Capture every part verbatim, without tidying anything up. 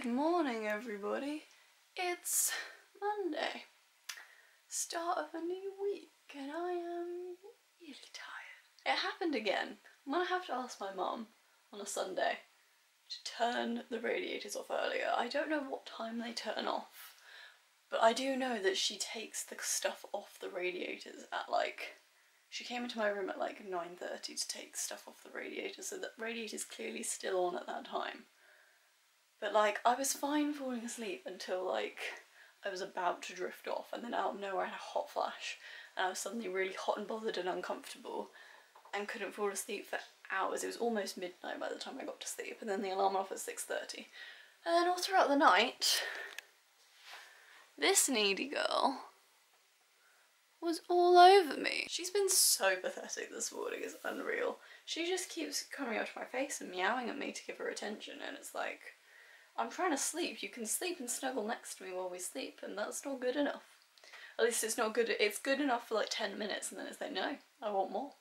Good morning, everybody. It's Monday, start of a new week, and I am really tired. It happened again. I'm gonna have to ask my mum on a Sunday to turn the radiators off earlier. I don't know what time they turn off, but I do know that she takes the stuff off the radiators at like, she came into my room at like nine thirty to take stuff off the radiator, so the radiator's clearly still on at that time. But like, I was fine falling asleep until like, I was about to drift off, and then out of nowhere I had a hot flash and I was suddenly really hot and bothered and uncomfortable and couldn't fall asleep for hours. It was almost midnight by the time I got to sleep, and then the alarm went off at six thirty. And then all throughout the night, this needy girl was all over me. She's been so pathetic this morning, it's unreal. She just keeps coming up to my face and meowing at me to give her attention, and it's like, I'm trying to sleep. You can sleep and snuggle next to me while we sleep, and that's not good enough. At least it's not good. It's good enough for like ten minutes, and then it's like, no, I want more.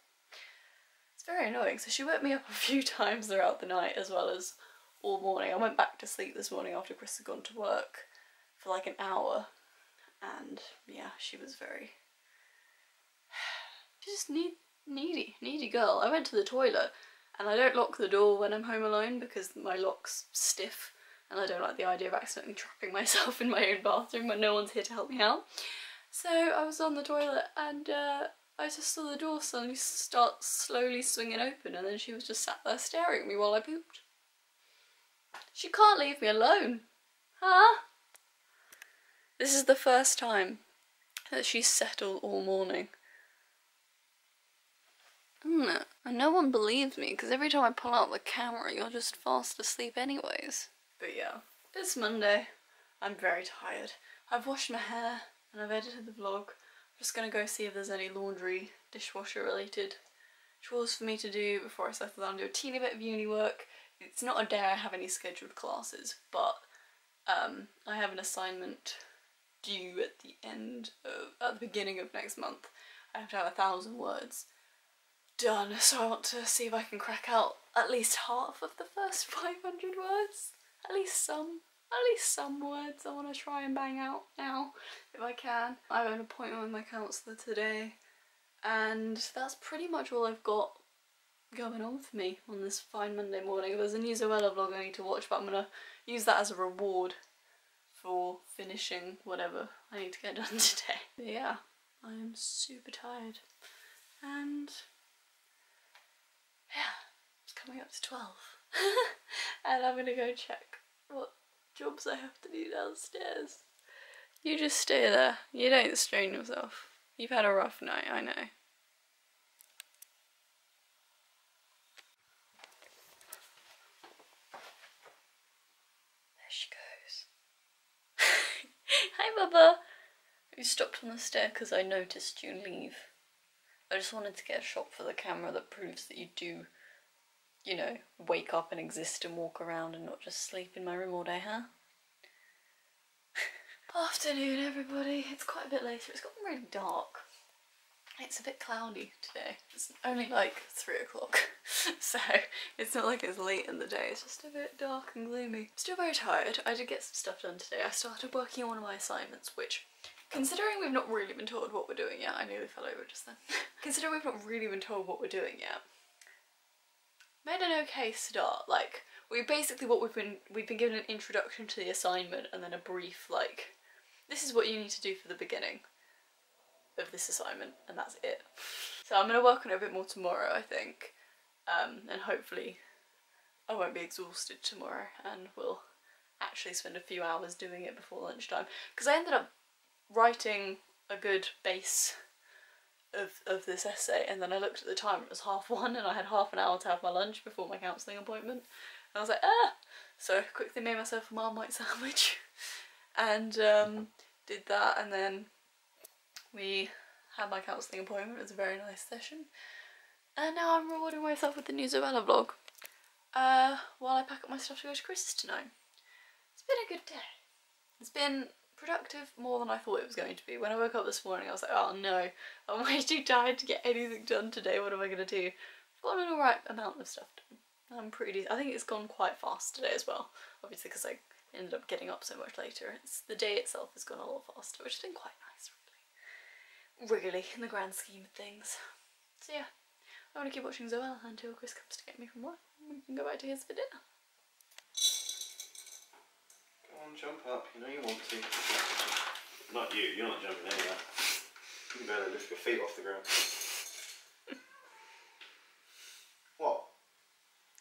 It's very annoying. So she woke me up a few times throughout the night as well as all morning. I went back to sleep this morning after Chris had gone to work for like an hour, and yeah, she was very... she's just need, needy, needy girl. I went to the toilet, and I don't lock the door when I'm home alone because my lock's stiff. And I don't like the idea of accidentally trapping myself in my own bathroom when no one's here to help me out. So I was on the toilet, and uh, I just saw the door suddenly start slowly swinging open, and then she was just sat there staring at me while I pooped. She can't leave me alone. Huh? This is the first time that she's settled all morning. Isn't it? And no one believes me, because every time I pull out the camera, you're just fast asleep anyways. But yeah, it's Monday. I'm very tired. I've washed my hair and I've edited the vlog. I'm just gonna go see if there's any laundry, dishwasher related chores for me to do before I settle down and do a teeny bit of uni work. It's not a day I have any scheduled classes, but um, I have an assignment due at the end of, at the beginning of next month. I have to have a thousand words done, so I want to see if I can crack out at least half of the first five hundred words. At least some, at least some words I want to try and bang out now, if I can. I have an appointment with my counsellor today, and that's pretty much all I've got going on for me on this fine Monday morning. There's a new Zoella vlog I need to watch, but I'm going to use that as a reward for finishing whatever I need to get done today. But yeah, I am super tired, and yeah, it's coming up to twelve. And I'm gonna go check what jobs I have to do downstairs. You just stay there. You don't strain yourself. You've had a rough night, I know. There she goes. Hi, Mubba! You stopped on the stair because I noticed you leave. I just wanted to get a shot for the camera that proves that you do, you know, wake up and exist and walk around and not just sleep in my room all day, huh? Afternoon, everybody. It's quite a bit later. It's gotten really dark. It's a bit cloudy today. It's only like three o'clock, so it's not like it's late in the day. It's just a bit dark and gloomy. Still very tired. I did get some stuff done today. I started working on one of my assignments, which, considering we've not really been told what we're doing yet, I nearly fell over just then. Considering we've not really been told what we're doing yet, made an okay start. Like, we basically what we've been we've been given an introduction to the assignment, and then a brief like, this is what you need to do for the beginning of this assignment, and that's it. So I'm gonna work on it a bit more tomorrow, I think, um, and hopefully I won't be exhausted tomorrow, and we'll actually spend a few hours doing it before lunchtime. Because I ended up writing a good base Of, of this essay, and then I looked at the time, it was half one, and I had half an hour to have my lunch before my counselling appointment, and I was like, ah! So I quickly made myself a Marmite sandwich and um, did that, and then we had my counselling appointment. It was a very nice session, and now I'm rewarding myself with the new Zoella vlog uh, while I pack up my stuff to go to Chris's tonight. It's been a good day. It's been productive, more than I thought it was going to be. When I woke up this morning I was like, oh no, I'm way too tired to get anything done today, what am I going to do? I've got an alright amount of stuff done. I'm pretty decent. I think it's gone quite fast today as well, obviously because I ended up getting up so much later. It's, the day itself has gone a lot faster, which has been quite nice, really. Really, in the grand scheme of things. So yeah, I want to keep watching Zoella until Chris comes to get me from work, and we can go back to his for dinner. Go on, jump up, you know you want to. Not you, you're not jumping anywhere. You can barely lift your feet off the ground. What?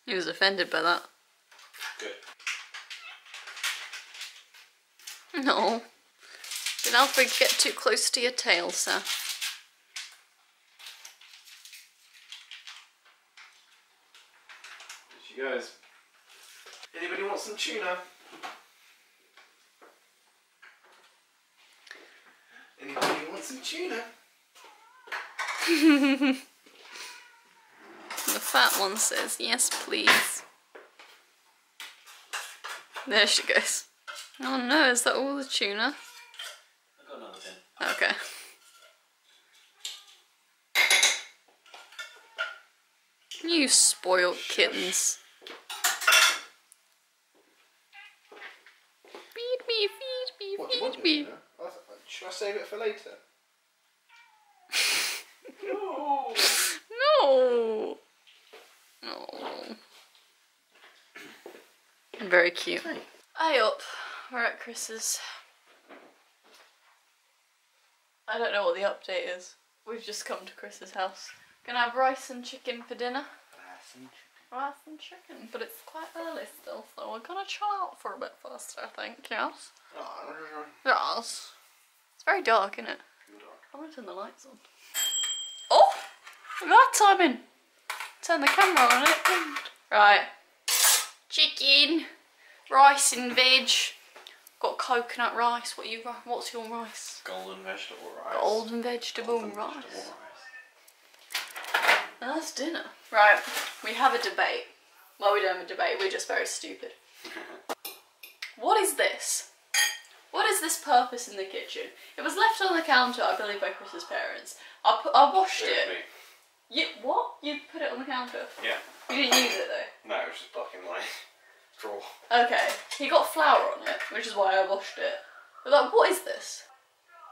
He was offended by that. Good. No. Did Alfred get too close to your tail, sir? There she goes. Anybody want some tuna? Anybody want some tuna? The fat one says, yes please. There she goes. Oh no, is that all the tuna? I've got another tin. Okay. You spoiled kittens. Feed me, feed me, what, feed what me. Should I save it for later? No! No! No. Very cute. Hi. I up. We're at Chris's. I don't know what the update is. We've just come to Chris's house. Gonna have rice and chicken for dinner. Rice and chicken. Rice and chicken, but it's quite early still, so we're gonna chill out for a bit faster, I think. Yes. Yes. It's very dark, isn't it? Dark. I'm gonna turn the lights on. Oh, look at that timing. Turn the camera on it. Right. Chicken, rice and veg. Got coconut rice. What you? What's your rice? Golden vegetable rice. Golden vegetable, Golden rice. vegetable rice. And that's dinner. Right. We have a debate. Well, we don't have a debate. We're just very stupid. What is this? What is this purpose in the kitchen? It was left on the counter, I believe, by Chris's parents. I put, I washed it. it. Me. You what? You put it on the counter? Yeah. You didn't use it though. No, it was just stuck in my drawer. Okay. He got flour on it, which is why I washed it. But like, what is this?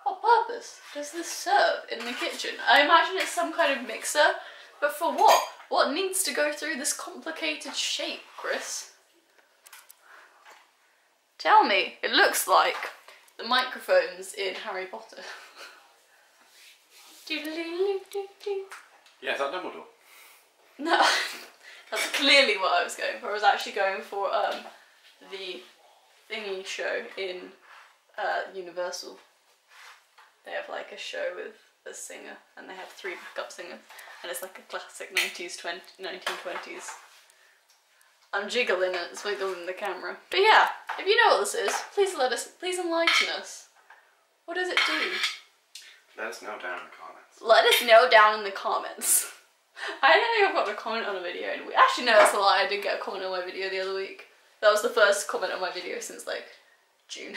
What purpose does this serve in the kitchen? I imagine it's some kind of mixer, but for what? What needs to go through this complicated shape, Chris? Tell me. It looks like the microphones in Harry Potter. Yeah, is that Dumbledore? No. That's clearly what I was going for. I was actually going for um, the thingy show in uh, Universal. They have like a show with a singer and they have three backup singers and it's like a classic nineteen twenties. I'm jiggling it, it's wiggling the camera. But yeah, if you know what this is, please let us, please enlighten us. What does it do? Let us know down in the comments. Let us know down in the comments. I don't think I've got a comment on a video in a week. Actually, no, that's a lie. I did get a comment on my video the other week. That was the first comment on my video since, like, June.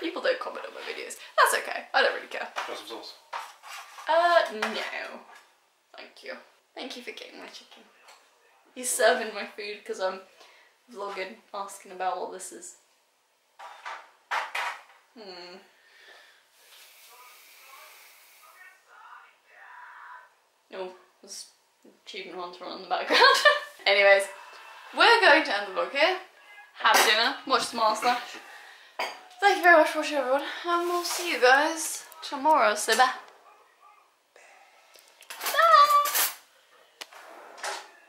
People don't comment on my videos. That's okay. I don't really care. Got some sauce? Uh, no. Thank you. Thank you for getting my chicken. He's serving my food because I'm vlogging, asking about what this is. Hmm. Oh, there's achievement hunter on the background. Anyways, we're going to end the vlog here. Have dinner, watch the master. Thank you very much for watching, everyone, and we'll see you guys tomorrow. So bye.